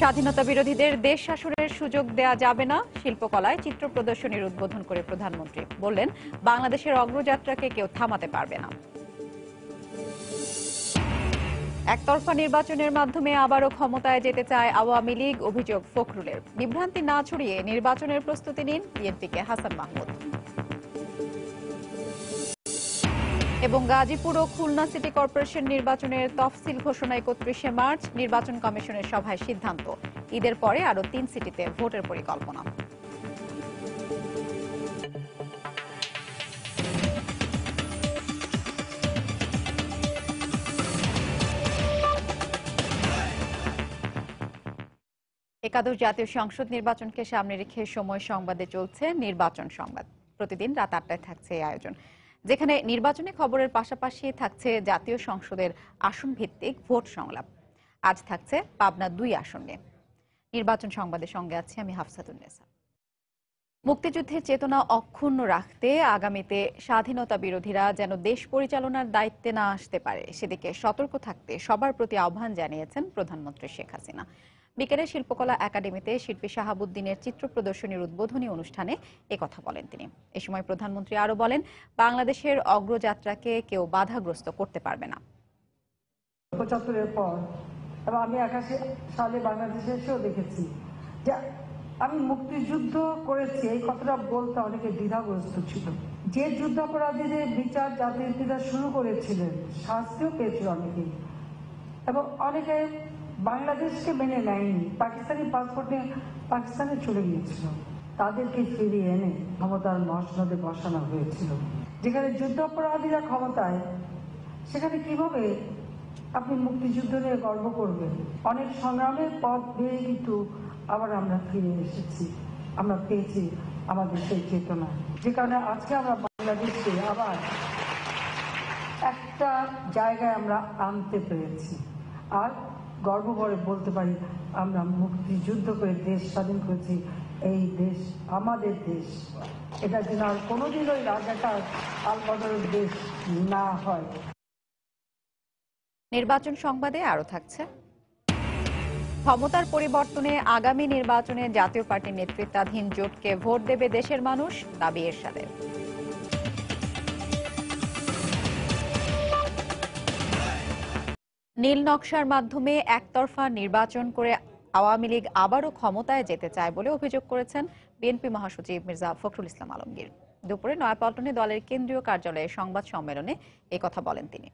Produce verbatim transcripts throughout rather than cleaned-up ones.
স্বাধীনতা বিরোধীদের দেশ শাসনের সুযোগ দেয়া যাবে না শিল্পকলায় চিত্র প্রদর্শনীর উদ্বোধন করে প্রধানমন্ত্রী বললেন বাংলাদেশের অগ্রযাত্রাকে কেউ থামাতে পারবে না। একতরফা নির্বাচনের মাধ্যমে আবারও ক্ষমতায় যেতে চায় আওয়ামী লীগ, অভিযোগ ফখরুলের। বিভ্রান্তি না ছড়িয়ে নির্বাচনের প্রস্তুতি নিন বিএনপিকে হাসান মাহমুদ। এবং গাজীপুর ও খুলনা সিটি কর্পোরেশন নির্বাচনের তফসিল ঘোষণা একত্রিশে মার্চ নির্বাচন কমিশনের সভায় সিদ্ধান্ত। ঈদের পরে আরও তিন সিটিতে ভোটের পরিকল্পনা। একাদশ জাতীয় সংসদ নির্বাচনকে সামনে রেখে সময় সংবাদে চলছে নির্বাচন সংবাদ। প্রতিদিন রাত আটটায় থাকছে এই আয়োজন, যেখানে নির্বাচনী খবরের পাশাপাশি থাকছে জাতীয় সংসদের আসন ভিত্তিক ভোট সংলাপ। আজ থাকছে পাবনা দুই আসন নিয়ে। নির্বাচন সংবাদের সঙ্গে আছি আমি হাফসাতুন্নেসা। মুক্তিযুদ্ধের চেতনা অক্ষুণ্ণ রাখতে আগামীতে স্বাধীনতা বিরোধীরা যেন দেশ পরিচালনার দায়িত্বে না আসতে পারে সেদিকে সতর্ক থাকতে সবার প্রতি আহ্বান জানিয়েছেন প্রধানমন্ত্রী শেখ হাসিনা। বিকেলে শিল্পকলা একাডেমিতে শিল্পী শাহাবুদ্দিনের চিত্র প্রদর্শনীর উদ্বোধনী অনুষ্ঠানে একথা বলেন তিনি। এ সময় প্রধানমন্ত্রী আরও বলেন বাংলাদেশের অগ্রযাত্রাকে কেউ বাধাগ্রস্ত করতে পারবে না। পঁচাত্তরের পর এবং আমি একাশি সালে বাংলাদেশে এসেও দেখেছি যে আমি মুক্তিযুদ্ধ করেছি এই কথাটা বলতে অনেকে দ্বিধাগ্রস্ত ছিল। যে যুদ্ধাপরাধীদের বিচার জাতির পিতা শুরু করেছিলেন শাস্তিও পেয়েছিল অনেকেই, এবং অনেকে বাংলাদেশকে মেনে নেয়নি, পাকিস্তানি পাসপোর্ট নিয়ে পাকিস্তানে চলে গিয়েছিল। তাদেরকে ফিরিয়ে এনে ক্ষমতার মসনদে বসানো হয়েছিল। যেখানে যুদ্ধাপরাধীরা ক্ষমতায়, সেখানে কিভাবে আপনি মুক্তিযুদ্ধ নিয়ে গর্ব করবেন? অনেক সংগ্রামের পথ বেয়ে কিন্তু আবার আমরা ফিরে এসেছি, আমরা পেয়েছি আমাদের সেই চেতনা, যে কারণে আজকে আমরা বাংলাদেশকে আবার একটা জায়গায় আমরা আনতে পেরেছি। আর গর্ব করে বলতে পারি আমরা মুক্তিযুদ্ধ করে দেশ স্বাধীন করেছি। এই দেশ আমাদের দেশ, এটা যেন আর কোনোদিনই রাজাকার আলবদরের দেশ না হয়। নির্বাচন সংবাদে আরও থাকছে ক্ষমতার পরিবর্তনে আগামী নির্বাচনে জাতীয় পার্টির নেতৃত্বাধীন জোটকে ভোট দেবে দেশের মানুষ, দাবি এরশাদের। নীল নকশার মাধ্যমে একতরফা নির্বাচন করে আওয়ামী লীগ আবারও ক্ষমতায় যেতে চায় বলে অভিযোগ করেছেন বিএনপি মহাসচিব মির্জা ফখরুল ইসলাম আলমগীর। দুপুরে নয়াপল্টনে দলের কেন্দ্রীয় কার্যালয়ে সংবাদ সম্মেলনে এই কথা বলেন তিনি।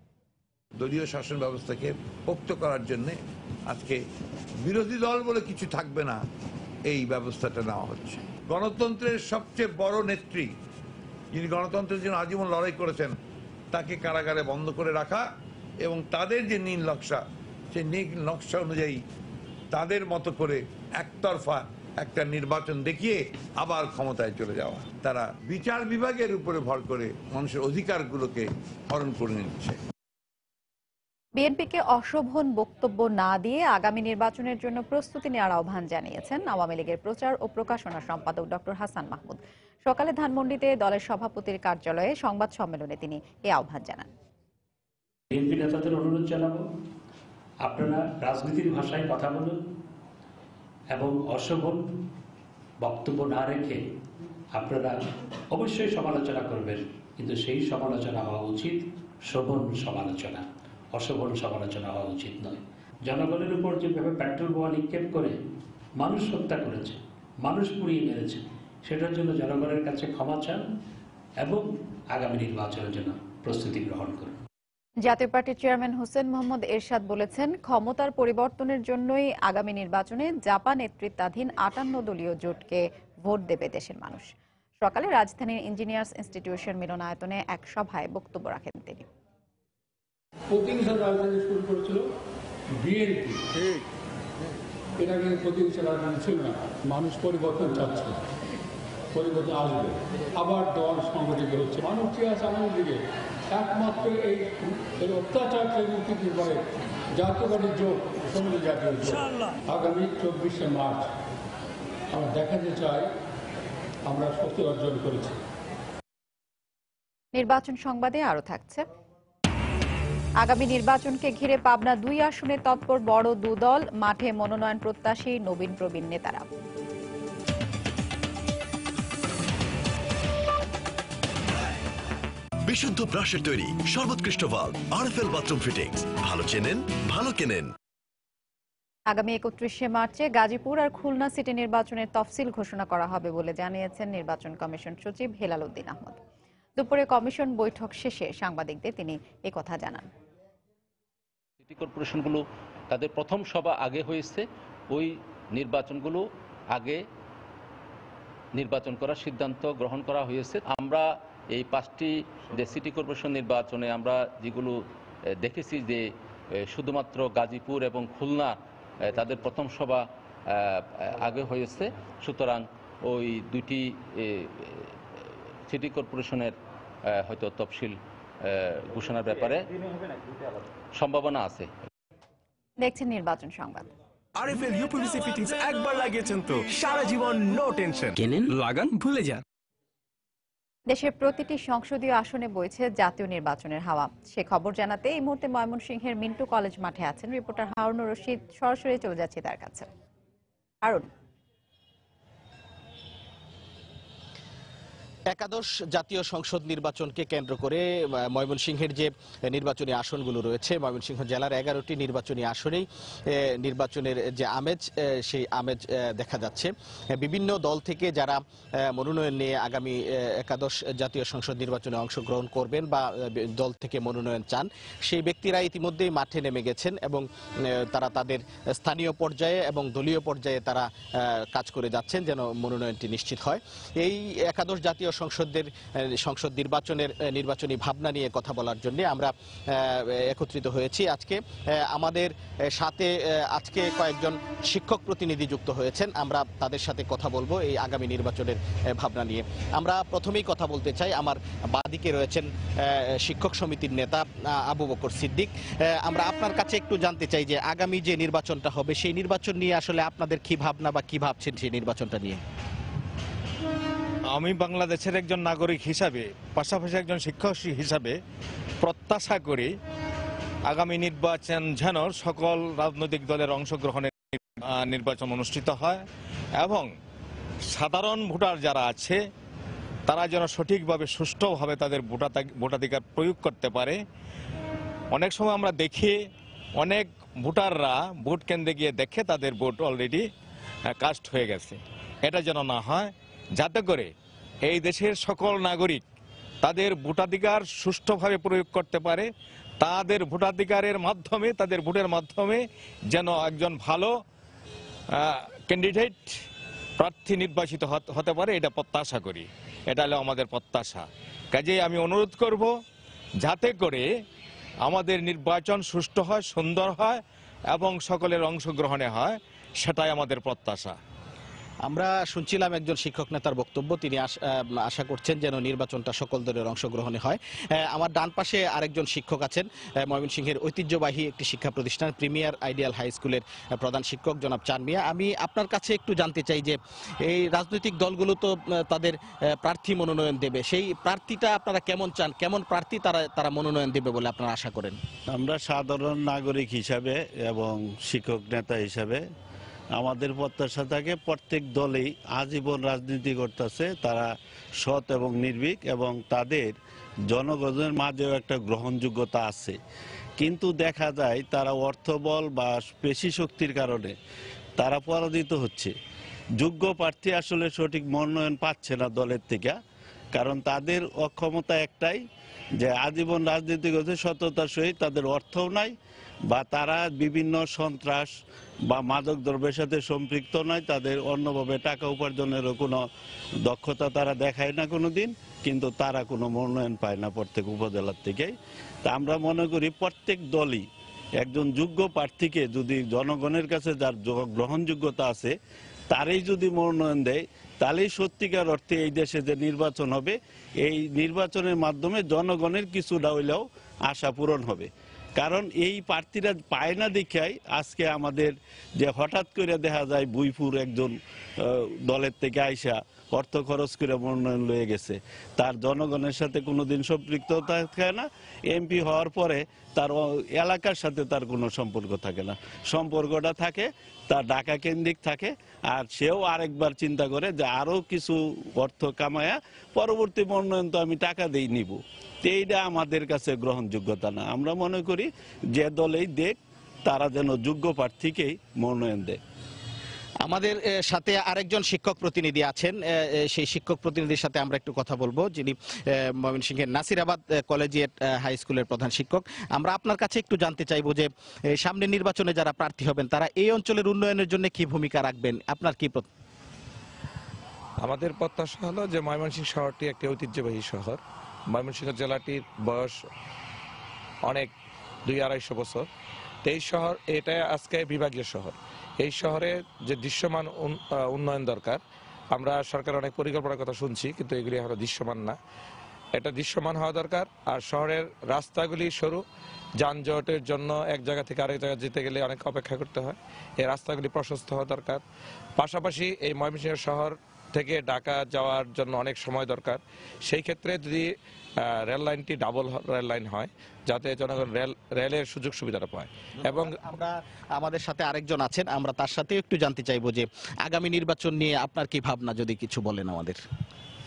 দলীয় শাসন ব্যবস্থাকে পোক্ত করার জন্য আজকে বিরোধী দল বলে কিছু থাকবে না, এই ব্যবস্থাটা নেওয়া হচ্ছে। গণতন্ত্রের সবচেয়ে বড় নেত্রী, যিনি গণতন্ত্রের জন্য আজীবন লড়াই করেছেন, তাকে কারাগারে বন্ধ করে রাখা এবং তাদের যে নীল নকশা, সেই নীল নকশা অনুযায়ী তাদের মতো করে একতরফা একটা নির্বাচন দেখিয়ে আবার ক্ষমতায় চলে যাওয়া। তারা বিচার বিভাগের উপরে ভর করে মানুষের অধিকারগুলোকে হরণ করে নিচ্ছে। বিএনপিকে অশোভন বক্তব্য না দিয়ে আগামী নির্বাচনের জন্য প্রস্তুতি নেওয়ার আহ্বান জানিয়েছেন আওয়ামী লীগের প্রচার ও প্রকাশনা সম্পাদক ডক্টর হাসান মাহমুদ। সকালে ধানমন্ডিতে দলের সভাপতির কার্যালয়ে সংবাদ সম্মেলনে তিনি এ আহ্বান জানান। বিএনপি নেতাদের অনুরোধ জানাবো, আপনারা রাজনীতির ভাষায় কথা বলুন এবং অশোভন বক্তব্য না রেখে আপনারা অবশ্যই সমালোচনা করবেন, কিন্তু সেই সমালোচনা হওয়া উচিত শোভন সমালোচনা, অশোভন সমালোচনা হওয়া উচিত নয়। জনগণের উপর যেভাবে পেট্রোল বোমা নিক্ষেপ করে মানুষ হত্যা করেছে, মানুষ পুড়িয়ে মেরেছে, সেটার জন্য জনগণের কাছে ক্ষমা চান এবং আগামী নির্বাচনের জন্য প্রস্তুতি গ্রহণ করুন। জাতীয় পার্টির চেয়ারম্যান হোসেন মোহাম্মদ এরশাদ বলেছেন ক্ষমতার পরিবর্তনের জন্যই আগামী নির্বাচনে জাপা নেতৃত্বাধীন আটান্ন দলীয় জোটকে ভোট দেবে দেশের মানুষ। সকালে রাজধানীর ইঞ্জিনিয়ার্স ইনস্টিটিউশন মিলনায়তনে এক সভায় বক্তব্য রাখেন তিনি। প্রতিহিংসা রাজনীতি শুরু করেছিল বিএনপি, এটা কিন্তু প্রতিহিংসা রাজনীতি ছিল না। মানুষ পরিবর্তন চাচ্ছে, পরিবর্তন আসবে, আবার দল সংগঠিত হচ্ছে। মানুষ কি আছে আমাদের দিকে? একমাত্র এই অত্যাচার মুক্তি করে জাতীয় পার্টির জোট, সমুদ্র জাতীয় আগামী চব্বিশে মার্চ আমরা দেখাতে চাই আমরা সত্য অর্জন করেছি। নির্বাচন সংবাদে আরও থাকছে आगामी निर्वाचन के घिरे पाबना दुई आसने तत्पर बड़ दो दल माठे मनोनयन प्रत्याशी नवीन प्रवीण नेतारा বিশুদ্ধ ব্রাশের তৈরি সর্বোৎকৃষ্ট ভাল্ব আরএফএল বাথরুম ফিটিংস ভালো চেনেন ভালো কেনেন। আগামী একত্রিশে মার্চে গাজীপুর আর খুলনা সিটি নির্বাচনের তফসিল ঘোষণা করা হবে বলে জানিয়েছেন নির্বাচন কমিশন সচিব হেলাল উদ্দিন আহমদ। দুপুরে কমিশন বৈঠক শেষে সাংবাদিকদের তিনি এই কথা জানান। সিটি কর্পোরেশনগুলো তাদের প্রথম সভা আগে হয়েছে, ওই নির্বাচনগুলো আগে নির্বাচন করার সিদ্ধান্ত গ্রহণ করা হয়েছে। আমরা এই পাঁচটি যে সিটি কর্পোরেশন নির্বাচনে আমরা যেগুলো দেখেছি যে শুধুমাত্র গাজীপুর এবং খুলনা তাদের প্রথম সভা আগে হয়েছে, সুতরাং ওই দুটি সিটি কর্পোরেশনের হয়তো তফসিল ঘোষণার ব্যাপারে সম্ভাবনা আছে। দেখছেন নির্বাচন সংবাদ। আরএফএল ইউপিভিসি ফিটিংস একবার লাগিয়েছেন তো সারা জীবন নো টেনশন, কেনেন লাগান ভুলে যান। দেশের প্রতিটি সংসদীয় আসনে বইছে জাতীয় নির্বাচনের হাওয়া। সে খবর জানাতে এই মুহূর্তে ময়মনসিংহের মিন্টু কলেজ মাঠে আছেন রিপোর্টার হারুনুর রশিদ, সরাসরি চলে যাচ্ছে তার কাছে। হারুন, একাদশ জাতীয় সংসদ নির্বাচনকে কেন্দ্র করে ময়মনসিংহের যে নির্বাচনী আসনগুলো রয়েছে, ময়মনসিংহ জেলার এগারোটি নির্বাচনী আসনেই নির্বাচনের যে আমেজ, সেই আমেজ দেখা যাচ্ছে। বিভিন্ন দল থেকে যারা মনোনয়ন নিয়ে আগামী একাদশ জাতীয় সংসদ নির্বাচনে অংশগ্রহণ করবেন বা দল থেকে মনোনয়ন চান, সেই ব্যক্তিরা ইতিমধ্যেই মাঠে নেমে গেছেন এবং তারা তাদের স্থানীয় পর্যায়ে এবং দলীয় পর্যায়ে তারা কাজ করে যাচ্ছেন যেন মনোনয়নটি নিশ্চিত হয়। এই একাদশ জাতীয় সংসদের সংসদ নির্বাচনের নির্বাচনী ভাবনা নিয়ে কথা বলার জন্য আমরা একত্রিত হয়েছি আজকে। আমাদের সাথে আজকে কয়েকজন শিক্ষক প্রতিনিধি যুক্ত হয়েছেন, আমরা তাদের সাথে কথা বলবো এই আগামী নির্বাচনের ভাবনা নিয়ে। আমরা প্রথমেই কথা বলতে চাই, আমার বাদিকে রয়েছেন শিক্ষক সমিতির নেতা আবু বকর সিদ্দিক। আমরা আপনার কাছে একটু জানতে চাই যে আগামী যে নির্বাচনটা হবে সেই নির্বাচন নিয়ে আসলে আপনাদের কি ভাবনা বা কি ভাবছেন সেই নির্বাচনটা নিয়ে? আমি বাংলাদেশের একজন নাগরিক হিসাবে পাশাপাশি একজন শিক্ষক হিসাবে প্রত্যাশা করি আগামী নির্বাচন যেন সকল রাজনৈতিক দলের অংশগ্রহণে নির্বাচন অনুষ্ঠিত হয় এবং সাধারণ ভোটার যারা আছে তারা যেন সঠিকভাবে সুষ্ঠুভাবে তাদের ভোটাধিকার প্রয়োগ করতে পারে। অনেক সময় আমরা দেখি অনেক ভোটাররা ভোট কেন্দ্রে গিয়ে দেখে তাদের ভোট অলরেডি কাস্ট হয়ে গেছে, এটা যেন না হয়, যাতে করে এই দেশের সকল নাগরিক তাদের ভোটাধিকার সুষ্ঠুভাবে প্রয়োগ করতে পারে। তাদের ভোটাধিকারের মাধ্যমে, তাদের ভোটের মাধ্যমে যেন একজন ভালো ক্যান্ডিডেট প্রার্থী নির্বাচিত হতে পারে, এটা প্রত্যাশা করি, এটা হলো আমাদের প্রত্যাশা। কাজেই আমি অনুরোধ করব যাতে করে আমাদের নির্বাচন সুষ্ঠু হয়, সুন্দর হয় এবং সকলের অংশগ্রহণে হয়, সেটাই আমাদের প্রত্যাশা। আমরা শুনছিলাম একজন শিক্ষক নেতার বক্তব্য, তিনি আশা করছেন যেন নির্বাচনটা সকল দলের অংশগ্রহণে হয়। আমার ডান পাশে আরেকজন শিক্ষক আছেন, ময়মনসিংহের ঐতিহ্যবাহী একটি শিক্ষা প্রতিষ্ঠান প্রিমিয়ার আইডিয়াল হাই স্কুলের প্রধান শিক্ষক জনাব চান মিয়া। আমি আপনার কাছে একটু জানতে চাই যে এই রাজনৈতিক দলগুলো তো তাদের প্রার্থী মনোনয়ন দেবে, সেই প্রার্থীটা আপনারা কেমন চান, কেমন প্রার্থী তারা তারা মনোনয়ন দেবে বলে আপনারা আশা করেন? আমরা সাধারণ নাগরিক হিসাবে এবং শিক্ষক নেতা হিসাবে আমাদের প্রত্যাশা থাকে প্রত্যেক দলেই আজীবন রাজনীতি করতেছে তারা সৎ এবং নির্ভীক এবং তাদের জনগণের মাঝেও একটা গ্রহণযোগ্যতা আছে, কিন্তু দেখা যায় তারা অর্থবল বা পেশি শক্তির কারণে তারা পরাজিত হচ্ছে। যোগ্য প্রার্থী আসলে সঠিক মনোনয়ন পাচ্ছে না দলের থেকে, কারণ তাদের অক্ষমতা একটাই যে আজীবন রাজনীতি করছে, সততার সহিত তাদের অর্থও নাই বা তারা বিভিন্ন সন্ত্রাস বা মাদক দ্রব্যের সাথে সম্পৃক্ত নয়, তাদের অন্যভাবে টাকা উপার্জনেরও কোনো দক্ষতা তারা দেখায় না কোনো দিন, কিন্তু তারা কোনো মনোনয়ন পায় না প্রত্যেক উপজেলার থেকেই। তা আমরা মনে করি প্রত্যেক দলই একজন যোগ্য প্রার্থীকে যদি জনগণের কাছে যার গ্রহণযোগ্যতা আছে তারই যদি মনোনয়ন দেয় তাহলেই সত্যিকার অর্থে এই দেশে যে নির্বাচন হবে এই নির্বাচনের মাধ্যমে জনগণের কিছুটা হইলেও আশা পূরণ হবে। কারণ এই প্রার্থীরা পায় না দেখায় আজকে আমাদের যে হঠাৎ করে দেখা যায় বুইপুর একজন দলের থেকে আইসা অর্থ খরচ করে মনোনয়ন লয়ে গেছে, তার জনগণের সাথে কোনোদিন সম্পৃক্ততা থাকে না। এমপি হওয়ার পরে তার এলাকার সাথে তার কোনো সম্পর্ক থাকে না, সম্পর্কটা থাকে তার ঢাকা কেন্দ্রিক থাকে। আর সেও আরেকবার চিন্তা করে যে আরও কিছু অর্থ কামায়া পরবর্তী মনোনয়ন তো আমি টাকা দিয়ে নিব, এইটা আমাদের কাছে গ্রহণযোগ্যতা না। আমরা মনে করি যে দলেই দেখ তারা যেন যোগ্য প্রার্থীকেই মনোনয়ন দেয়। আমাদের সাথে আরেকজন শিক্ষক প্রতিনিধি আছেন, সেই শিক্ষক প্রতিনিধির সাথে আমরা একটু কথা বলবো, যিনি ময়মনসিংহের নাসিরাবাদ কলেজিয়েট হাই স্কুলের প্রধান শিক্ষক। আমরা আপনার কাছে একটু জানতে চাইবো যে সামনে নির্বাচনে যারা প্রার্থী হবেন তারা এই অঞ্চলের উন্নয়নের জন্য কি ভূমিকা রাখবেন, আপনার কি? আমাদের প্রত্যাশা হলো যে ময়মনসিংহ শহরটি একটি ঐতিহ্যবাহী শহর। ময়মনসিংহ জেলাটির বয়স অনেক দুই আড়াইশো বছর। এই শহর এটা আজকে বিভাগীয় শহর। এই শহরে যে দৃশ্যমান উন্নয়ন দরকার, আমরা সরকার অনেক পরিকল্পনার কথা শুনছি, কিন্তু এগুলি আমরা দৃশ্যমান না। এটা দৃশ্যমান হওয়া দরকার। আর শহরের রাস্তাগুলি সরু, যানজটের জন্য এক জায়গা থেকে আরেক জায়গায় যেতে গেলে অনেক অপেক্ষা করতে হয়। এই রাস্তাগুলি প্রশস্ত হওয়া দরকার। পাশাপাশি এই ময়মনসিংহ শহর থেকে ঢাকা যাওয়ার জন্য অনেক সময় দরকার। সেই ক্ষেত্রে যদি রেল লাইনটি ডাবল রেল লাইন হয়, যাতে জনগণ রেল রেলের সুযোগ সুবিধাটা পায়। এবং আমরা আমাদের সাথে আরেকজন আছেন, আমরা তার সাথে একটু জানতে চাইবো যে আগামী নির্বাচন নিয়ে আপনার কি ভাবনা, যদি কিছু বলেন আমাদের।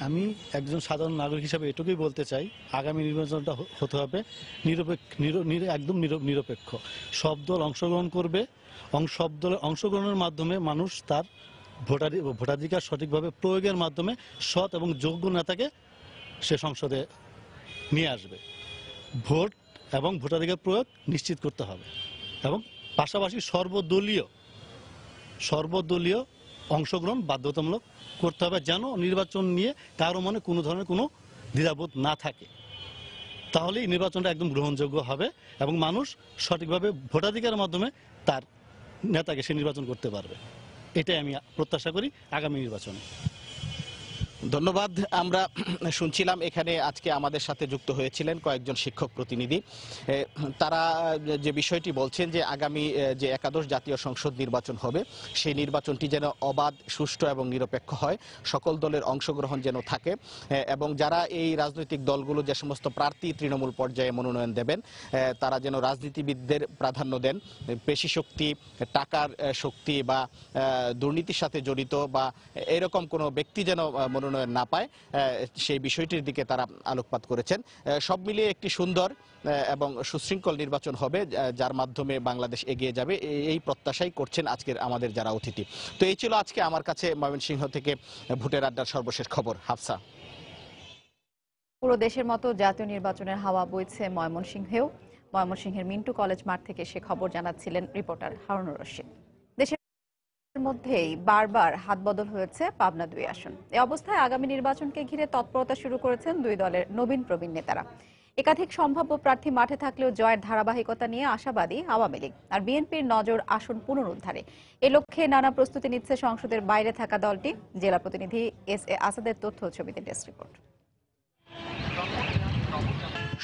আমি একজন সাধারণ নাগরিক হিসাবে এটুকুই বলতে চাই, আগামী নির্বাচনটা হতে হবে নিরপেক্ষ, একদম নিরপেক্ষ। সব দল অংশগ্রহণ করবে, সব দলের অংশগ্রহণের মাধ্যমে মানুষ তার ভোটার ভোটাধিকার সঠিকভাবে প্রয়োগের মাধ্যমে সৎ এবং যোগ্য নেতাকে সে সংসদে নিয়ে আসবে। ভোট এবং ভোটাধিকার প্রয়োগ নিশ্চিত করতে হবে, এবং পাশাপাশি সর্বদলীয় সর্বদলীয় অংশগ্রহণ বাধ্যতামূলক করতে হবে, যেন নির্বাচন নিয়ে কারো মনে কোনো ধরনের কোনো দ্বিধাবোধ না থাকে। তাহলে এই নির্বাচনটা একদম গ্রহণযোগ্য হবে এবং মানুষ সঠিকভাবে ভোটাধিকারের মাধ্যমে তার নেতাকে সে নির্বাচন করতে পারবে। এটাই আমি প্রত্যাশা করি আগামী নির্বাচনে। ধন্যবাদ। আমরা শুনছিলাম এখানে আজকে আমাদের সাথে যুক্ত হয়েছিলেন কয়েকজন শিক্ষক প্রতিনিধি। তারা যে বিষয়টি বলছেন যে আগামী যে একাদশ জাতীয় সংসদ নির্বাচন হবে, সেই নির্বাচনটি যেন অবাধ, সুষ্ঠু এবং নিরপেক্ষ হয়, সকল দলের অংশগ্রহণ যেন থাকে, এবং যারা এই রাজনৈতিক দলগুলো যে সমস্ত প্রার্থী তৃণমূল পর্যায়ে মনোনয়ন দেবেন তারা যেন রাজনীতিবিদদের প্রাধান্য দেন। পেশি শক্তি, টাকার শক্তি বা দুর্নীতির সাথে জড়িত বা এরকম কোনো ব্যক্তি যেন মনোনয়ন না পায়, সেই বিষয়টির দিকে তারা আলোকপাত করেছেন। সব মিলিয়ে একটি সুন্দর এবং সুশৃঙ্খল নির্বাচন হবে, যার মাধ্যমে বাংলাদেশ এগিয়ে যাবে, এই প্রত্যাশাই করছেন আজকের আমাদের যারা অতিথি। তো এই ছিল আজকে আমার কাছে ময়মনসিংহ থেকে ভোটের আড্ডার সর্বশেষ খবর। হাফসা, পুরো দেশের মতো জাতীয় নির্বাচনের হাওয়া বইছে ময়মনসিংহেও। ময়মনসিংহের মিন্টু কলেজ মাঠ থেকে সে খবর জানাচ্ছিলেন রিপোর্টার হারুনুর রশিদ। মধ্যেই বারবার হাত বদল হয়েছে পাবনা দুই আসন। এই অবস্থায় আগামী নির্বাচনকে ঘিরে তৎপরতা শুরু করেছেন দুই দলের নবীন প্রবীণ নেতারা। একাধিক সম্ভাব্য প্রার্থী মাঠে থাকলেও জয়ের ধারাবাহিকতা নিয়ে আশাবাদী আওয়ামী লীগ আর বিএনপির নজর আসন পুনরুদ্ধারে। এ লক্ষ্যে নানা প্রস্তুতি নিচ্ছে সংসদের বাইরে থাকা দলটি। জেলা প্রতিনিধি এস এ আসাদের তথ্য ছবিতে ডেস্ক রিপোর্ট।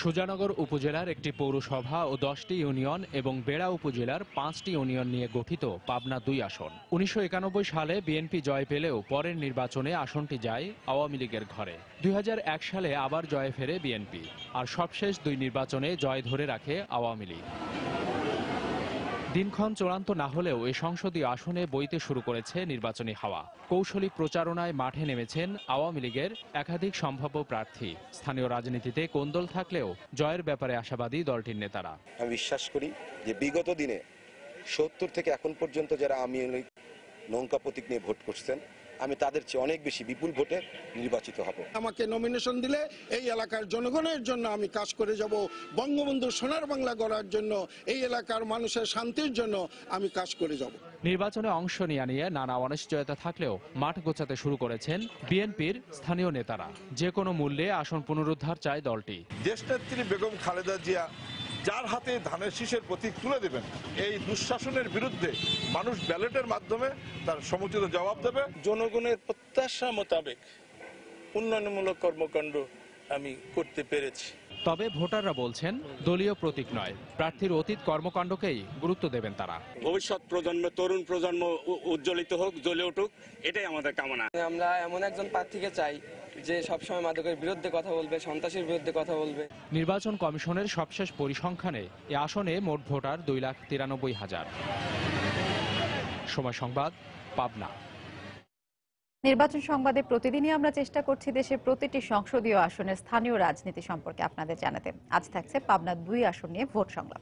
সুজানগর উপজেলার একটি পৌরসভা ও দশটি ইউনিয়ন এবং বেড়া উপজেলার পাঁচটি ইউনিয়ন নিয়ে গঠিত পাবনা দুই আসন। উনিশশো একানব্বই সালে বিএনপি জয় পেলেও পরের নির্বাচনে আসনটি যায় আওয়ামী লীগের ঘরে। দুই হাজার এক সালে আবার জয় ফেরে বিএনপি, আর সবশেষ দুই নির্বাচনে জয় ধরে রাখে আওয়ামী লীগ। দিনক্ষণ চূড়ান্ত না হলেও এ সংসদীয় আসনে বইতে শুরু করেছে নির্বাচনী হাওয়া। কৌশলী প্রচারণায় মাঠে নেমেছেন আওয়ামী লীগের একাধিক সম্ভাব্য প্রার্থী। স্থানীয় রাজনীতিতে কোন্দল থাকলেও জয়ের ব্যাপারে আশাবাদী দলটির নেতারা। আমি বিশ্বাস করি যে বিগত দিনে সত্তর থেকে এখন পর্যন্ত যারা আওয়ামী লীগ নৌকা প্রতীক নিয়ে ভোট করছেন, আমি তাদের চেয়ে অনেক বেশি বিপুল ভোটে নির্বাচিত হব। আমাকে নমিনেশন দিলে এই এলাকার জনগণের জন্য আমি কাজ করে যাব। বঙ্গবন্ধু সোনার বাংলা গড়ার জন্য, এই এলাকার মানুষের শান্তির জন্য আমি কাজ করে যাব। নির্বাচনে অংশ নেয়া নিয়ে নানা অনিশ্চয়তা থাকলেও মাঠ গোছাতে শুরু করেছেন বিএনপির স্থানীয় নেতারা। যে কোনো মূল্যে আসন পুনরুদ্ধার চায় দলটি। দেশনেত্রী বেগম খালেদা জিয়া যার হাতে ধানের শীষের প্রতীক তুলে দেবেন, এই দুঃশাসনের বিরুদ্ধে মানুষ ব্যালটের মাধ্যমে তার সমুচিত জবাব দেবে। জনগণের প্রত্যাশা মোতাবেক উন্নয়নমূলক কর্মকাণ্ড আমি করতে পেরেছি। তবে ভোটাররা বলছেন দলীয় প্রতীক নয়, প্রার্থীর অতীত কর্মকাণ্ডকেই গুরুত্ব দেবেন তারা। ভবিষ্যৎ প্রজন্ম, তরুণ প্রজন্ম উজ্জ্বলিত হোক, জ্বলে উঠুক, এটাই আমাদের কামনা। আমরা এমন একজন প্রার্থীকে চাই যে সবসময় মাদকের বিরুদ্ধে কথা বলবে, সন্ত্রাসের বিরুদ্ধে কথা বলবে। নির্বাচন কমিশনের সবশেষ পরিসংখ্যানে এ আসনে মোট ভোটার দুই লাখ তিরানব্বই হাজার। সময় সংবাদ, পাবনা। নির্বাচন সংবাদে প্রতিদিনই আমরা চেষ্টা করছি দেশের প্রতিটি সংসদীয় আসনের স্থানীয় রাজনীতি সম্পর্কে আপনাদের জানাতে। আজ থাকছে পাবনা দুই আসন নিয়ে ভোট সংলাপ।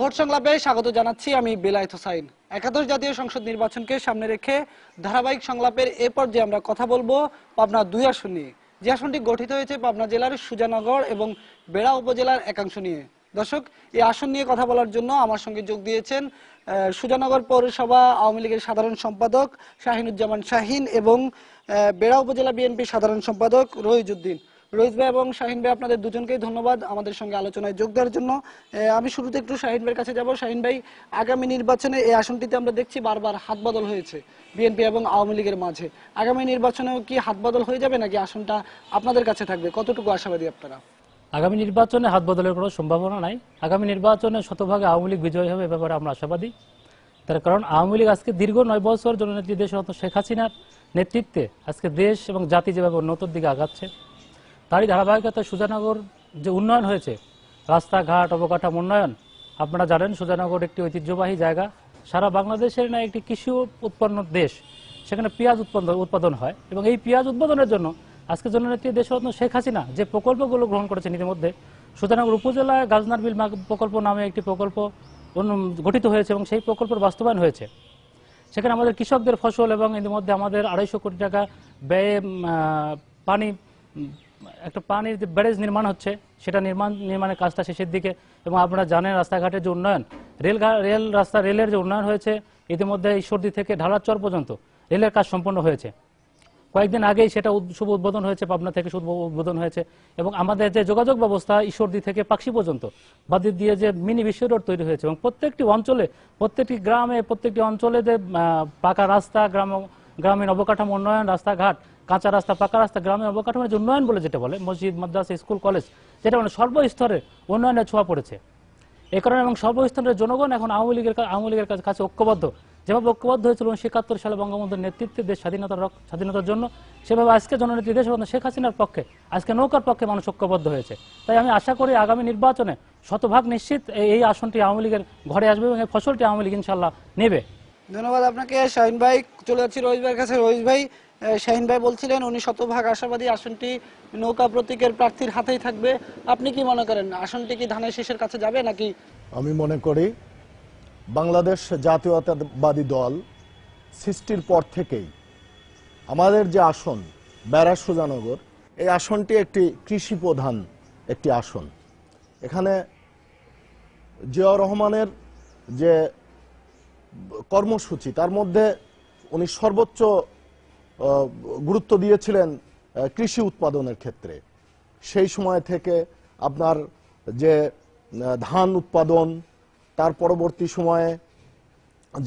ভোট সংলাপে স্বাগত জানাচ্ছি আমি বেলায়েত হোসাইন। একাদশ জাতীয় সংসদ নির্বাচনকে সামনে রেখে ধারাবাহিক সংলাপের এ পর্যায়ে আমরা কথা বলবো পাবনা দুই আসন নিয়ে, যে আসনটি গঠিত হয়েছে পাবনা জেলার সুজানগর এবং বেড়া উপজেলার একাংশ নিয়ে। দর্শক, এই আসন নিয়ে কথা বলার জন্য আমার সঙ্গে যোগ দিয়েছেন সুজানগর পৌরসভা আওয়ামী লীগের সাধারণ সম্পাদক শাহিনুজ্জামান শাহিন এবং বেড়া উপজেলা বিএনপির সাধারণ সম্পাদক রহিজউদ্দিন। রোহিত ভাই এবং শাহিন ভাই, আপনাদের দুজনকেই ধন্যবাদ আমাদের সঙ্গে আলোচনায় যোগ দেওয়ার জন্য। আমি শুরুতে একটু শাহিন ভাইয়ের কাছে যাব। শাহিন ভাই, আগামী নির্বাচনে এই আসনটিতে আমরা দেখছি বারবার হাত বদল হয়েছে বিএনপি এবং আওয়ামী লীগের মাঝে। আগামী নির্বাচনেও কি হাত বদল হয়ে যাবে নাকি আসনটা আপনাদের কাছে থাকবে, কতটুকু আশাবাদী আপনারা? আগামী নির্বাচনে হাত বদলের কোনো সম্ভাবনা নাই। আগামী নির্বাচনে শতভাগে আওয়ামী লীগ বিজয়ী হবে, এ ব্যাপারে আমরা আশাবাদী। তার কারণ আওয়ামী লীগ আজকে দীর্ঘ নয় বছর জননেত্রী দেশরত্ন শেখ হাসিনার নেতৃত্বে আজকে দেশ এবং জাতি যেভাবে উন্নতির দিকে আগাচ্ছে, তারই ধারাবাহিকতা সুজানগর যে উন্নয়ন হয়েছে, রাস্তাঘাট, অবকাঠামো উন্নয়ন। আপনারা জানেন সুজানগর একটি ঐতিহ্যবাহী জায়গা, সারা বাংলাদেশের না একটি কৃষি উৎপন্ন দেশ, সেখানে পেঁয়াজ উৎপন্ন উৎপাদন হয় এবং এই পেঁয়াজ উৎপাদনের জন্য আজকে জননেত্রী দেশরত্ন শেখ হাসিনা যে প্রকল্পগুলো গ্রহণ করেছেন ইতিমধ্যে, সুজানগর উপজেলায় গাজনার বিল প্রকল্প নামে একটি প্রকল্প গঠিত হয়েছে এবং সেই প্রকল্পের বাস্তবায়ন হয়েছে। সেখানে আমাদের কৃষকদের ফসল এবং ইতিমধ্যে আমাদের আড়াইশো কোটি টাকা ব্যয়ে পানি একটা পানির যে ব্যারেজ নির্মাণ হচ্ছে, সেটা নির্মাণ নির্মাণের কাজটা শেষের দিকে। এবং আপনারা জানেন রাস্তাঘাটের যে উন্নয়ন, রেল রেল রাস্তা রেলের যে উন্নয়ন হয়েছে, ইতিমধ্যে ঈশ্বরদী থেকে ঢালারচর পর্যন্ত রেলের কাজ সম্পন্ন হয়েছে। কয়েকদিন আগেই সেটা শুভ উদ্বোধন হয়েছে, পাবনা থেকে শুভ উদ্বোধন হয়েছে। এবং আমাদের যে যোগাযোগ ব্যবস্থা ঈশ্বরদী থেকে পাকশি পর্যন্ত বাদির দিয়ে যে মিনি বিশ্ব রোড তৈরি হয়েছে এবং প্রত্যেকটি অঞ্চলে, প্রত্যেকটি গ্রামে, প্রত্যেকটি অঞ্চলে যে পাকা রাস্তা, গ্রাম গ্রামীণ অবকাঠামো উন্নয়ন, রাস্তাঘাট, কাঁচা রাস্তা, পাকা রাস্তা, গ্রামে অবকাঠামোর যে উন্নয়ন বলে যেটা বলে, মসজিদ, মাদ্রাসা, স্কুল, কলেজ, যেটা মানে সর্বস্তরে উন্নয়নের ছোঁয়া পড়েছে। এ কারণে এবং সর্বস্তরের জনগণ এখন আওয়ামী লীগের আওয়ামী লীগের কাছে ঐক্যবদ্ধ, যেভাবে ঐক্যবদ্ধ হয়েছিল উনিশশো একাত্তর সালে বঙ্গবন্ধুর নেতৃত্বে দেশ স্বাধীনতার স্বাধীনতার জন্য, সেভাবে আজকে জননেত্রী দেশরত্ন শেখ হাসিনার পক্ষে, আজকে নৌকার পক্ষে মানুষ ঐক্যবদ্ধ হয়েছে। তাই আমি আশা করি আগামী নির্বাচনে শতভাগ নিশ্চিত এই আসনটি আওয়ামী লীগের ঘরে আসবে এবং এই ফসলটি আওয়ামী লীগ ইনশাল্লাহ নেবে। ধন্যবাদ আপনাকে শাহিন ভাই। চলে যাচ্ছি রোহিত ভাইয়ের কাছে। রোহিত ভাই, শাহিন ভাই বলছিলেন উনি শতভাগ আশাবাদী আসনটি নৌকা প্রতীকের প্রার্থীর হাতেই থাকবে। আপনি কি মনে করেন, আসনটি কি ধানের শীষের কাছে যাবে নাকি? আমি মনে করি বাংলাদেশ জাতীয়তাবাদী দল সৃষ্টির পর থেকেই আমাদের যে আসন বেড়া সুজানগর, এই আসনটি একটি কৃষি প্রধান একটি আসন। এখানে জিয়াউর রহমানের যে কর্মসূচি, তার মধ্যে উনি সর্বোচ্চ গুরুত্ব দিয়েছিলেন কৃষি উৎপাদনের ক্ষেত্রে। সেই সময় থেকে আপনার যে ধান উৎপাদন, তার পরবর্তী সময়ে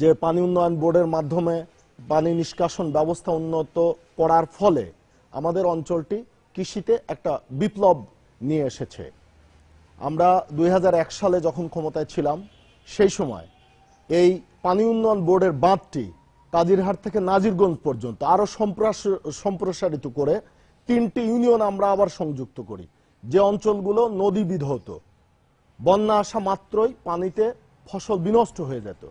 যে পানি উন্নয়ন বোর্ডের মাধ্যমে পানি নিষ্কাশন ব্যবস্থা উন্নত করার ফলে আমাদের অঞ্চলটি কৃষিতে একটা বিপ্লব নিয়ে এসেছে। আমরা দুই হাজার এক সালে যখন ক্ষমতায় ছিলাম, সেই সময় এই পানি উন্নয়ন বোর্ডের বাঁধটি কাজিরহাট থেকে নাজিরগঞ্জ পর্যন্ত আরও সম্প্রসারিত করে তিনটি ইউনিয়ন আমরা আবার সংযুক্ত করি। যে অঞ্চলগুলো নদী বিধৌত, বন্যা আসা মাত্রই পানিতে ফসল বিনষ্ট হয়ে যেত,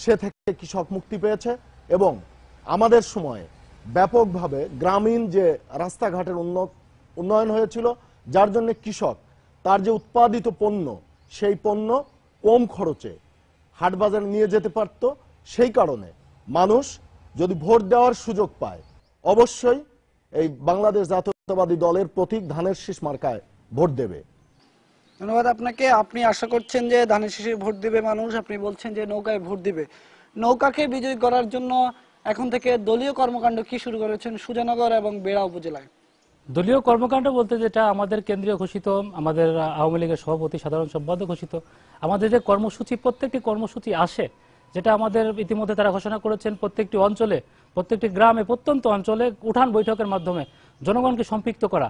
সে থেকে কৃষক মুক্তি পেয়েছে। এবং আমাদের সময়ে ব্যাপকভাবে গ্রামীণ যে রাস্তাঘাটের উন্নয়ন হয়েছিল, যার জন্য কৃষক তার যে উৎপাদিত পণ্য, সেই পণ্য কম খরচে হাটবাজার নিয়ে যেতে পারত। সেই কারণে মানুষ যদি ভোট দেওয়ার সুযোগ পায়, অবশ্যই এই বাংলাদেশ জাতীয়তাবাদী দলের প্রতীক ধানের শীষ মার্কায় ভোট দেবে। ধন্যবাদ আপনাকে। আপনি আশা করছেন যে ধানের শীষে ভোট দেবে মানুষ, আপনি বলছেন যে নৌকায় ভোট দিবে। নৌকাকে বিজয়ী করার জন্য এখন থেকে দলীয় কর্মকাণ্ড কি শুরু করেছেন সুজানগর এবং বেড়া উপজেলায়? দলীয় কর্মকাণ্ড বলতে যেটা আমাদের কেন্দ্রীয় ঘোষিত আমাদের আওয়ামী লীগের সভাপতি সাধারণ সম্পাদক ঘোষিত আমাদের যে কর্মসূচি প্রত্যেকটি কর্মসূচি আসে যেটা আমাদের ইতিমধ্যে তারা ঘোষণা করেছেন প্রত্যেকটি অঞ্চলে প্রত্যেকটি গ্রামে প্রত্যন্ত অঞ্চলে উঠান বৈঠকের মাধ্যমে জনগণকে সম্পৃক্ত করা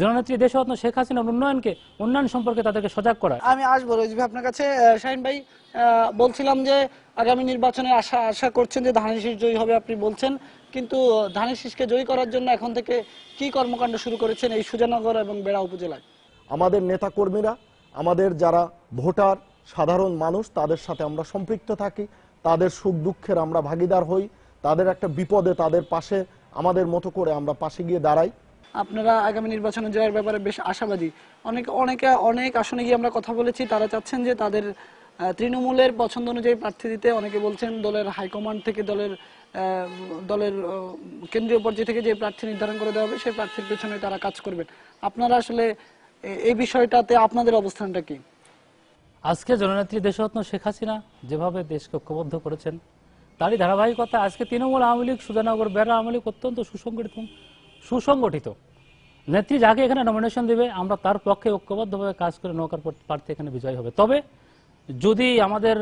জননেত্রী দেশরত্ন শেখ হাসিনার উন্নয়নকে উন্নয়ন সম্পর্কে তাদেরকে সজাগ করা। আমি আসবো রোজভি আপনার কাছে। শাহিন ভাই, বলছিলাম যে আগামী নির্বাচনে আশা আশা করছেন যে ধানের শীষ জয়ী হবে আপনি বলছেন, কিন্তু ধানের শীষকে জয়ী করার জন্য এখন থেকে কি কর্মকাণ্ড শুরু করেছেন এই সুজানগর এবং বেড়া উপজেলায়? আমাদের নেতাকর্মীরা, আমাদের যারা ভোটার সাধারণ মানুষ, তাদের সাথে আমরা সম্পৃক্ত থাকি, তাদের সুখ দুঃখের আমরা ভাগিদার হই, তাদের একটা বিপদে তাদের পাশে আমাদের মতো করে আমরা পাশে গিয়ে দাঁড়াই। আপনারা আগামী নির্বাচনে জয়ের ব্যাপারে বেশ আশাবাদী। অনেক অনেকে অনেক আসনে গিয়ে আমরা কথা বলেছি, তারা চাচ্ছেন যে তাদের তৃণমূলের পছন্দ অনুযায়ী প্রার্থী দিতে। অনেকে বলছেন দলের হাইকমান্ড থেকে দলের দলের কেন্দ্রীয় পর্যায়ে থেকে যে প্রার্থী নির্ধারণ করে দেওয়া হবে সেই প্রার্থীর পেছনে তারা কাজ করবেন। আপনারা আসলে এই বিষয়টাতে আপনাদের অবস্থানটা কি? আজকে জননেত্রী দেশরত্ন শেখ হাসিনা যেভাবে দেশকে ঐক্যবদ্ধ করেছেন তারই ধারাবাহিকতা আজকে তৃণমূল আওয়ামী লীগ সুজানগর বেড়া আওয়ামী লীগ অত্যন্ত সুসংগঠিত সুসংগঠিত নেত্রী যাকে এখানে নমিনেশন দেবে আমরা তার পক্ষে ঐক্যবদ্ধভাবে কাজ করে নৌকার প্রার্থী এখানে বিজয় হবে। তবে যদি আমাদের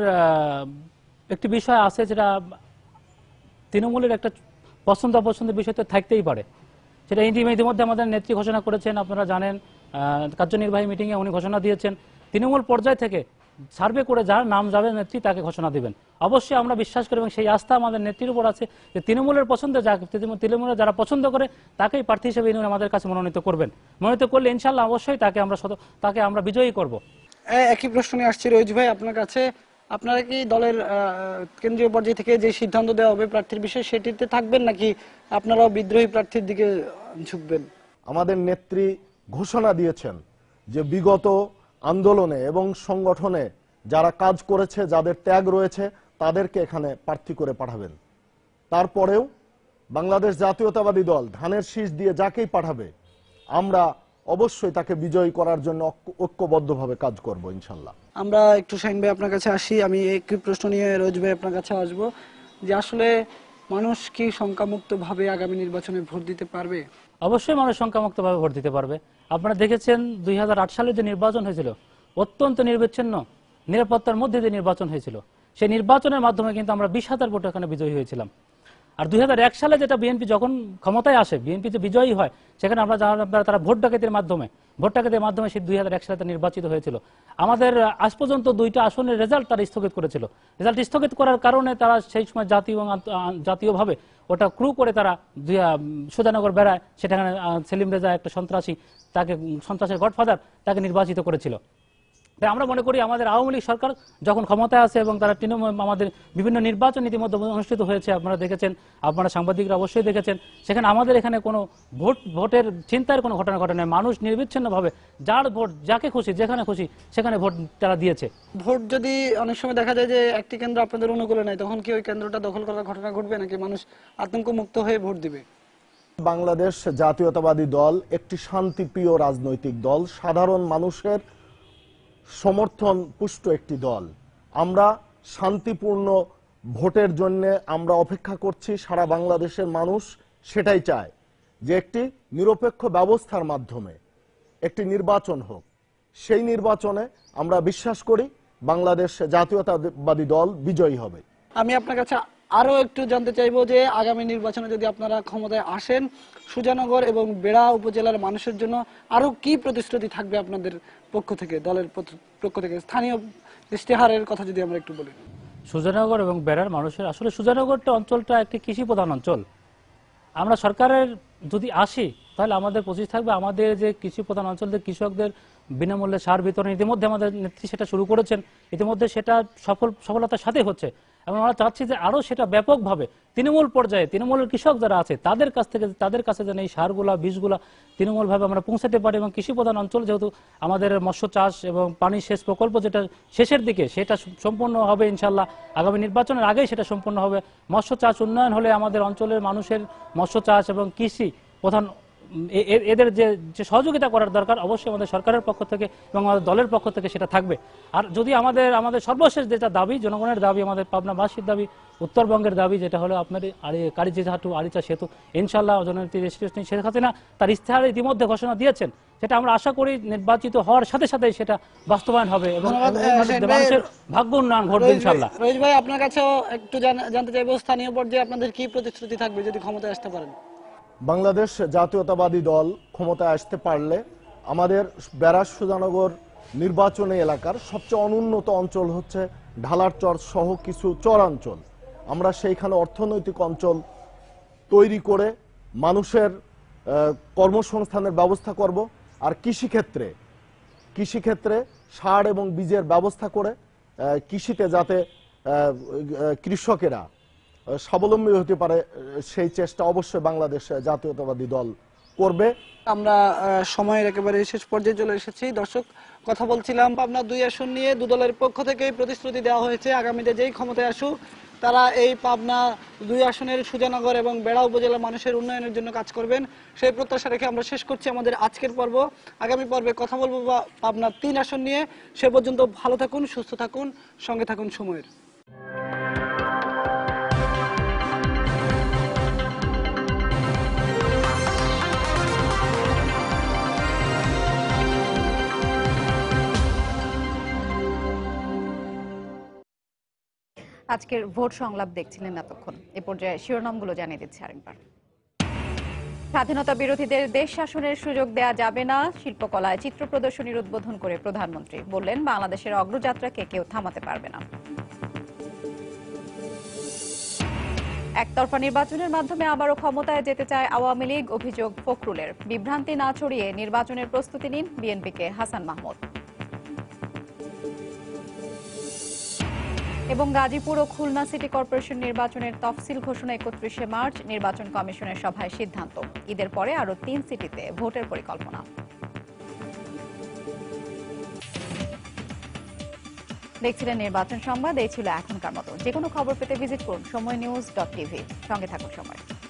একটি বিষয় আছে যেটা তৃণমূলের একটা পছন্দ অপছন্দের বিষয় তো থাকতেই পারে, সেটা ইতিমধ্যে আমাদের নেত্রী ঘোষণা করেছেন, আপনারা জানেন কার্যনির্বাহী মিটিংয়ে উনি ঘোষণা দিয়েছেন তৃণমূল পর্যায় থেকে সার্ভে করে যার নাম যাবে নেত্রী তাকে ঘোষণা দেবেন। অবশ্যই আমরা বিশ্বাস করি এবং সেই আস্থা আমাদের নেত্রীর উপর আছে যে তৃণমূলের পছন্দ যাকে তৃণমূলের যারা পছন্দ করে তাকেই প্রার্থী হিসেবে আমাদের কাছে মনোনীত করবেন। মনোনীত করলে ইনশাল্লাহ অবশ্যই তাকে আমরা তাকে আমরা বিজয়ী করব। একই প্রশ্ন নিয়ে আসছি রোজ ভাই আপনার কাছে। আপনারা কি দলের কেন্দ্রীয় পর্যায় থেকে যে সিদ্ধান্ত দেওয়া হবে প্রার্থীর বিষয়ে সেটিতে থাকবেন নাকি আপনারাও বিদ্রোহী প্রার্থীর দিকে ঝুঁকবেন? আমাদের নেত্রী ঘোষণা দিয়েছেন যে বিগত আন্দোলনে এবং সংগঠনে যারা কাজ করেছে, যাদের ত্যাগ রয়েছে, তাদেরকে এখানে প্রার্থী করে পাঠাবেন। তারপরেও বাংলাদেশ জাতীয়তাবাদী দল ধানের শীষ দিয়ে যাকেই পাঠাবে আমরা অবশ্যই তাকে বিজয়ী করার জন্য ঐক্যবদ্ধভাবে কাজ করব ইনশাল্লাহ। আমরা একটু শাহিন ভাই আপনার কাছে আসি। আমি একটি প্রশ্ন নিয়ে রোজ ভাই আপনার কাছে আসবো যে আসলে মানুষ কি সংখ্যামুক্তভাবে আগামী নির্বাচনে ভোট দিতে পারবে? অবশ্যই মানুষ সংখ্যামুক্তভাবে ভোট দিতে পারবে। আপনারা দেখেছেন দুই হাজার আট সালে যে নির্বাচন হয়েছিল অত্যন্ত নির্বিচ্ছিন্ন নিরাপত্তার মধ্যে যে নির্বাচন হয়েছিল সেই নির্বাচনের মাধ্যমে কিন্তু আমরা বিশ হাজার ভোটে এখানে বিজয়ী হয়েছিলাম। আর দুই হাজার এক সালে যেটা বিএনপি যখন ক্ষমতায় আসে বিএনপি যে বিজয়ী হয় সেখানে আমরা তারা ভোট ডাকাতির মাধ্যমে ভোট ডাকাতির মাধ্যমে সেই দুই হাজার এক সালে নির্বাচিত হয়েছিল। আমাদের আজ পর্যন্ত দুইটা আসনের রেজাল্ট তারা স্থগিত করেছিল। রেজাল্ট স্থগিত করার কারণে তারা সেই সময় জাতীয় এবং জাতীয়ভাবে ওটা ক্রু করে তারা সুজানগর বেড়ায় সেখানে সেলিম রেজা একটা সন্ত্রাসী, তাকে সন্ত্রাসের গডফাদার তাকে নির্বাচিত করেছিল। তাই আমরা মনে করি আমাদের আওয়ামী লীগ সরকার যখন ক্ষমতায় আছে এবং তারা তৃণমূল আমাদের বিভিন্ন নির্বাচন ইতিমধ্যে অনুষ্ঠিত হয়েছে, আপনারা দেখেছেন, আপনারা সাংবাদিকরা অবশ্যই দেখেছেন, সেখানে আমাদের এখানে কোনো ভোট ভোটের চিন্তার কোনো ঘটনা ঘটে নাই। মানুষ নির্বিচ্ছিন্নভাবে যার ভোট যাকে খুশি যেখানে খুশি সেখানে ভোট তারা দিয়েছে। ভোট যদি অনেক সময় দেখা যায় যে একটি কেন্দ্র আপনাদের অনুকূলে নাই, তখন কি ওই কেন্দ্রটা দখল করার ঘটনা ঘটবে নাকি মানুষ আতঙ্ক মুক্ত হয়ে ভোট দিবে? বাংলাদেশ জাতীয়তাবাদী দল একটি শান্তিপ্রিয় রাজনৈতিক দল, সাধারণ মানুষের সমর্থন পুষ্ট একটি দল। আমরা শান্তিপূর্ণ ভোটের জন্য আমরা অপেক্ষা করছি। সারা বাংলাদেশের মানুষ সেটাই চায় যে একটি নিরপেক্ষ ব্যবস্থার মাধ্যমে একটি নির্বাচন হোক। সেই নির্বাচনে আমরা বিশ্বাস করি বাংলাদেশ জাতীয়তাবাদী দল বিজয়ী হবে। আমি আপনার কাছে আরও একটু জানতে চাইবো যে আগামী নির্বাচনে যদি আপনারা ক্ষমতায় আসেন সুজানগর এবং বেড়া উপজেলার মানুষের জন্য আরও কি প্রতিশ্রুতি থাকবে আপনাদের পক্ষ থেকে, দলের পক্ষ থেকে? স্থানীয় ইশতেহারের কথা যদি আমরা একটু বলি। সুজানগর এবং বেড়ার মানুষের আসলে সুজানগরটা অঞ্চলটা একটি কৃষি প্রধান অঞ্চল। আমরা সরকারের যদি আসি তাহলে আমাদের প্রচেষ্টা থাকবে আমাদের যে কৃষি প্রধান অঞ্চলের কৃষকদের বিনামূল্যে সার বিতরণ ইতিমধ্যে আমাদের নেত্রী সেটা শুরু করেছেন, ইতিমধ্যে সেটা সফল সফলতার সাথে হচ্ছে। এবং আমরা চাচ্ছি যে আরও সেটা ব্যাপকভাবে তৃণমূল পর্যায়ে তৃণমূলের কৃষক যারা আছে তাদের কাছ থেকে তাদের কাছে যেন এই সারগুলা বীজগুলা তৃণমূলভাবে আমরা পৌঁছাতে পারি। এবং কৃষি প্রধান অঞ্চল যেহেতু আমাদের মৎস্য চাষ এবং পানি সেচ প্রকল্প যেটা শেষের দিকে সেটা সম্পূর্ণ হবে ইনশাল্লাহ আগামী নির্বাচনের আগেই সেটা সম্পূর্ণ হবে। মৎস্য চাষ উন্নয়ন হলে আমাদের অঞ্চলের মানুষের মৎস্য চাষ এবং কৃষি প্রধান এদের যে সহযোগিতা করার দরকার অবশ্যই আমাদের সরকারের পক্ষ থেকে এবং আমাদের দলের পক্ষ থেকে সেটা থাকবে। আর যদি আমাদের আমাদের সর্বশেষ যেটা দাবি, জনগণের দাবি, আমাদের পাবনাবাসীর দাবি, উত্তরবঙ্গের দাবি, যেটা হলো আপনার কালিচাহাটু আরিচা সেতু, ইনশাল্লাহ জননেত্রী শেখ হাসিনা তার ইস্তেহার ইতিমধ্যে ঘোষণা দিয়েছেন, সেটা আমরা আশা করি নির্বাচিত হওয়ার সাথে সাথে সেটা বাস্তবায়ন হবে এবং মানুষের ভাগ্য উন্নয়ন ঘটবে ইনশাল্লাহ। রোহিত ভাই, আপনার কাছেও একটু জানতে চাইবো স্থানীয় পর্যায়ে আপনাদের কি প্রতিশ্রুতি থাকবে যদি ক্ষমতায় আসতে পারেন? বাংলাদেশ জাতীয়তাবাদী দল ক্ষমতায় আসতে পারলে আমাদের ব্যারাজ সুজানগর নির্বাচনী এলাকার সবচেয়ে অনুন্নত অঞ্চল হচ্ছে ঢালারচর সহ কিছু চরাঞ্চল। আমরা সেইখানে অর্থনৈতিক অঞ্চল তৈরি করে মানুষের কর্মসংস্থানের ব্যবস্থা করব। আর কৃষিক্ষেত্রে কৃষিক্ষেত্রে সার এবং বীজের ব্যবস্থা করে কৃষিতে যাতে কৃষকেরা স্বাবলম্বী হতে পারে সেই চেষ্টা অবশ্যই বাংলাদেশ জাতীয়তাবাদী দল করবে। আমরা সময়ের একেবারে শেষ পর্যায়ে চলে এসেছি। দর্শক, কথা বলছিলাম পাবনা দুই আসন নিয়ে। দু দলের পক্ষ থেকে প্রতিশ্রুতি দেওয়া হয়েছে আগামীতে যেই ক্ষমতায় আসুক তারা এই পাবনা দুই আসনের সুজানগর এবং বেড়া উপজেলার মানুষের উন্নয়নের জন্য কাজ করবেন। সেই প্রত্যাশা রেখে আমরা শেষ করছি আমাদের আজকের পর্ব। আগামী পর্বে কথা বলবো পাবনা তিন আসন নিয়ে। সে পর্যন্ত ভালো থাকুন, সুস্থ থাকুন, সঙ্গে থাকুন সময়ের। আজকের ভোট সংলাপ দেখছিলেন এতক্ষণ। এ পর্যায়ে শিরোনামগুলো জানিয়ে দিচ্ছি আরেকবার। স্বাধীনতা বিরোধীদের দেশ শাসনের সুযোগ দেয়া যাবে না, শিল্পকলায় চিত্র প্রদর্শনীর উদ্বোধন করে প্রধানমন্ত্রী বললেন বাংলাদেশের অগ্রযাত্রাকে কেউ থামাতে পারবে না। একতরফা নির্বাচনের মাধ্যমে আবারও ক্ষমতায় যেতে চায় আওয়ামী লীগ, অভিযোগ ফখরুলের। বিভ্রান্তি না ছড়িয়ে নির্বাচনের প্রস্তুতি নিন বিএনপিকে হাসান মাহমুদ। এবং গাজীপুর ও খুলনা সিটি কর্পোরেশন নির্বাচনের তফসিল ঘোষণা একত্রিশে মার্চ নির্বাচন কমিশনের সভায় সিদ্ধান্ত। ঈদের পরে আরও তিন সিটিতে ভোটের পরিকল্পনা। দেখছিলেন নির্বাচন সংবাদ। এই ছিল এখনকার মতো। যে কোনো খবর পেতে ভিজিট করুন সময় নিউজ ডট টিভি। সঙ্গে থাকুন সময়।